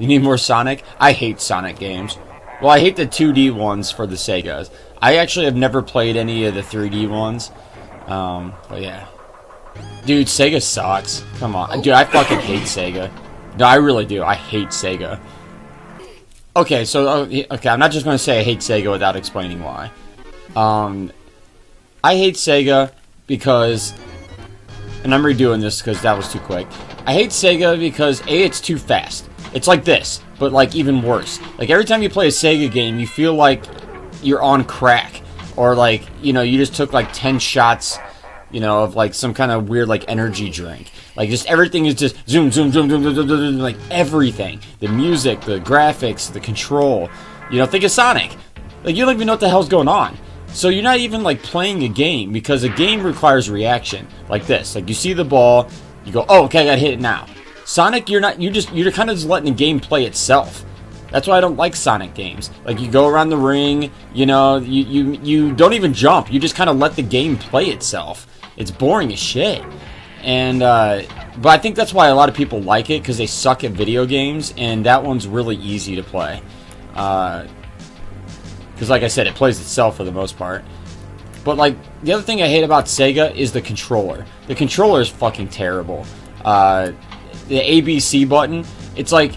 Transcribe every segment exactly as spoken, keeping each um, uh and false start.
You need more Sonic? I hate Sonic games. Well, I hate the two D ones for the Segas. I actually have never played any of the three D ones. Um, but yeah. Dude, Sega sucks. Come on. Dude, I fucking hate Sega. No, I really do. I hate Sega. Okay, so, okay, I'm not just going to say I hate Sega without explaining why. Um, I hate Sega because, and I'm redoing this because that was too quick. I hate Sega because, A, it's too fast. It's like this, but like even worse. Like every time you play a Sega game, you feel like you're on crack. Or like, you know, you just took like ten shots, you know, of like some kind of weird like energy drink. Like just everything is just zoom, zoom, zoom, zoom, zoom, zoom, zoom, like everything. The music, the graphics, the control. You know, think of Sonic. Like you don't even know what the hell's going on. So you're not even like playing a game, because a game requires reaction. Like this, like you see the ball, you go, oh, okay, I gotta hit it now. Sonic, you're not, you just, you're kind of just letting the game play itself. That's why I don't like Sonic games. Like, you go around the ring, you know, you, you, you don't even jump. You just kind of let the game play itself. It's boring as shit. And, uh, but I think that's why a lot of people like it, because they suck at video games, and that one's really easy to play. Uh, because, like I said, it plays itself for the most part. But, like, the other thing I hate about Sega is the controller. The controller is fucking terrible. Uh... The A B C button, it's like,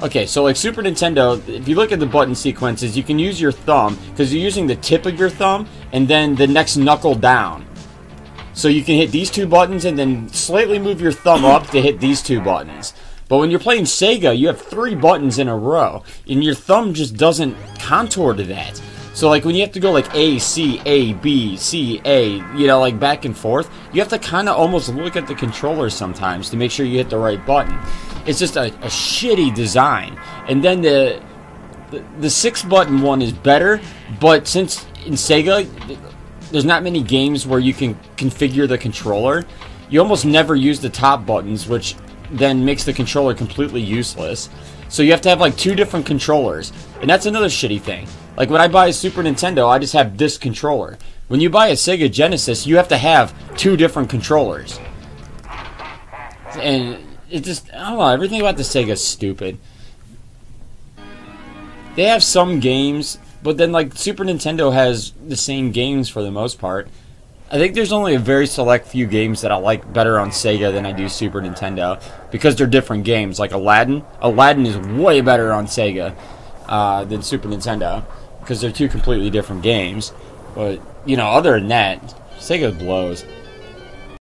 okay, so like Super Nintendo, if you look at the button sequences, you can use your thumb, because you're using the tip of your thumb, and then the next knuckle down. So you can hit these two buttons, and then slightly move your thumb up to hit these two buttons. But when you're playing Sega, you have three buttons in a row, and your thumb just doesn't contour to that. So like when you have to go like A, C, A, B, C, A, you know, like back and forth, you have to kind of almost look at the controller sometimes to make sure you hit the right button. It's just a, a shitty design. And then the, the the six button one is better, but since in Sega, there's not many games where you can configure the controller, you almost never use the top buttons, which then makes the controller completely useless. So you have to have like two different controllers, and that's another shitty thing. Like when I buy a Super Nintendo, I just have this controller. When you buy a Sega Genesis, you have to have two different controllers. And it just, I don't know, everything about the Sega is stupid. They have some games, but then like Super Nintendo has the same games for the most part. I think there's only a very select few games that I like better on Sega than I do Super Nintendo, because they're different games. Like Aladdin. Aladdin is way better on Sega uh, than Super Nintendo, because they're two completely different games. But, you know, other than that, Sega blows.